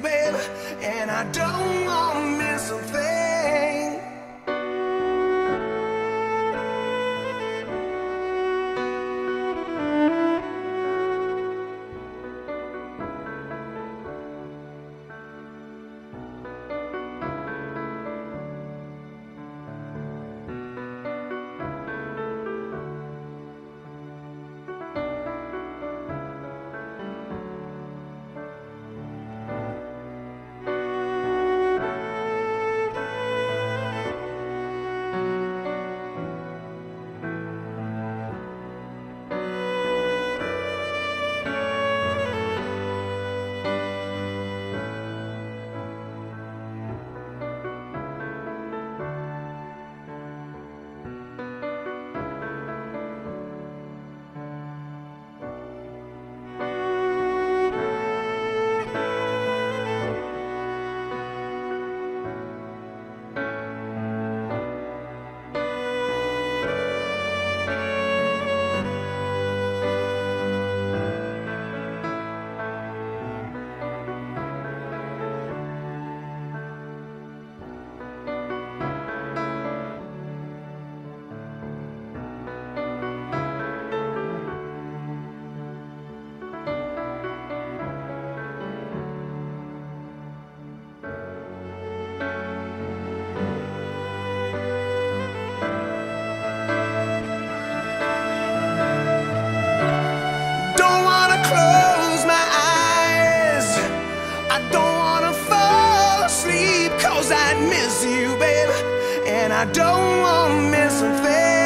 you, babe, and I don't wanna miss a I don't wanna miss a thing.